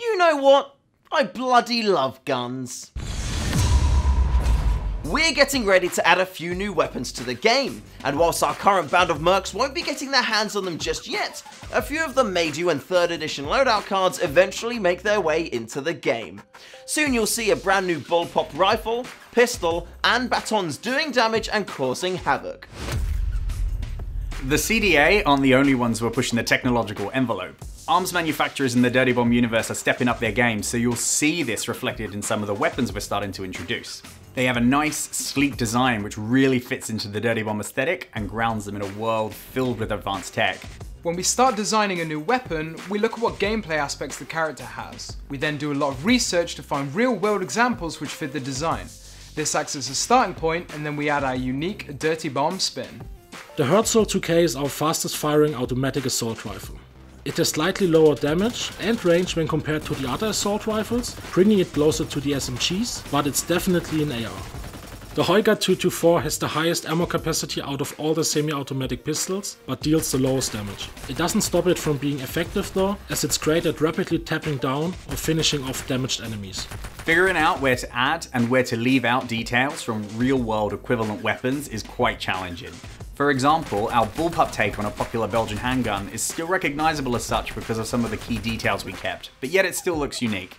You know what? I bloody love guns. We're getting ready to add a few new weapons to the game, and whilst our current band of mercs won't be getting their hands on them just yet, a few of the Meidu and 3rd edition loadout cards eventually make their way into the game. Soon you'll see a brand new bullpup rifle, pistol, and batons doing damage and causing havoc. The CDA aren't the only ones who are pushing the technological envelope. Arms manufacturers in the Dirty Bomb universe are stepping up their game, so you'll see this reflected in some of the weapons we're starting to introduce. They have a nice, sleek design which really fits into the Dirty Bomb aesthetic and grounds them in a world filled with advanced tech. When we start designing a new weapon, we look at what gameplay aspects the character has. We then do a lot of research to find real-world examples which fit the design. This acts as a starting point, and then we add our unique Dirty Bomb spin. The Herzl 2K is our fastest firing automatic assault rifle. It has slightly lower damage and range when compared to the other assault rifles, bringing it closer to the SMGs, but it's definitely an AR. The Heugat 224 has the highest ammo capacity out of all the semi-automatic pistols, but deals the lowest damage. It doesn't stop it from being effective though, as it's great at rapidly tapping down or finishing off damaged enemies. Figuring out where to add and where to leave out details from real-world equivalent weapons is quite challenging. For example, our bullpup take on a popular Belgian handgun is still recognizable as such because of some of the key details we kept, but yet it still looks unique.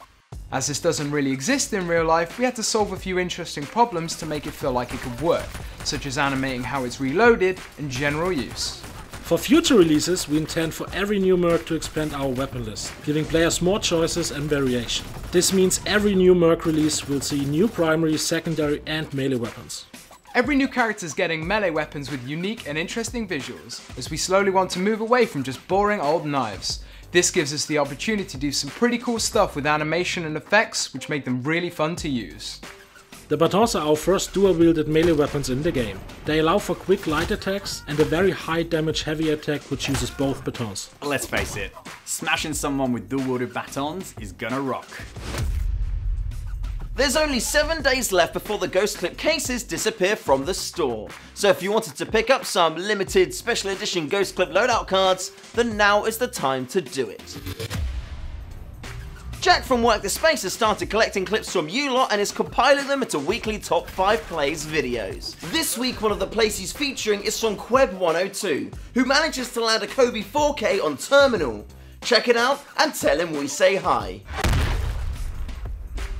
As this doesn't really exist in real life, we had to solve a few interesting problems to make it feel like it could work, such as animating how it's reloaded and general use. For future releases, we intend for every new merc to expand our weapon list, giving players more choices and variation. This means every new merc release will see new primary, secondary and melee weapons. Every new character is getting melee weapons with unique and interesting visuals, as we slowly want to move away from just boring old knives. This gives us the opportunity to do some pretty cool stuff with animation and effects, which make them really fun to use. The batons are our first dual-wielded melee weapons in the game. They allow for quick light attacks and a very high damage heavy attack which uses both batons. Let's face it, smashing someone with dual-wielded batons is gonna rock. There's only 7 days left before the Ghost Clip cases disappear from the store, so if you wanted to pick up some limited special edition Ghost Clip loadout cards, then now is the time to do it. Jack from Work The Space has started collecting clips from you lot and is compiling them into weekly top 5 plays videos. This week one of the plays he's featuring is from Queb 102, who manages to land a Kobe 4K on Terminal. Check it out and tell him we say hi.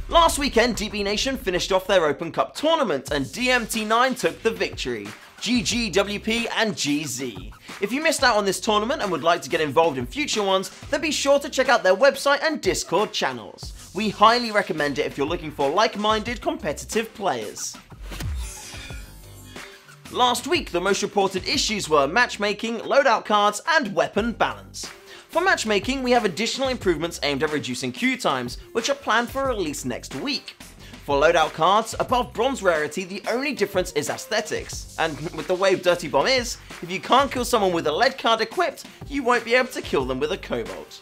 Last weekend, DB Nation finished off their Open Cup tournament and DMT9 took the victory. GG, WP and GZ. If you missed out on this tournament and would like to get involved in future ones, then be sure to check out their website and Discord channels. We highly recommend it if you're looking for like-minded competitive players. Last week, the most reported issues were matchmaking, loadout cards and weapon balance. For matchmaking, we have additional improvements aimed at reducing queue times, which are planned for release next week. For loadout cards, above bronze rarity, the only difference is aesthetics. And with the way Dirty Bomb is, if you can't kill someone with a lead card equipped, you won't be able to kill them with a cobalt.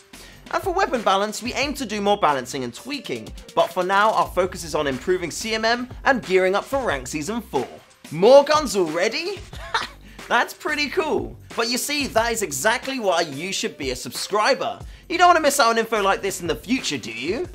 And for weapon balance, we aim to do more balancing and tweaking, but for now our focus is on improving CMM and gearing up for Ranked Season 4. More guns already? That's pretty cool. But you see, that is exactly why you should be a subscriber. You don't want to miss out on info like this in the future, do you?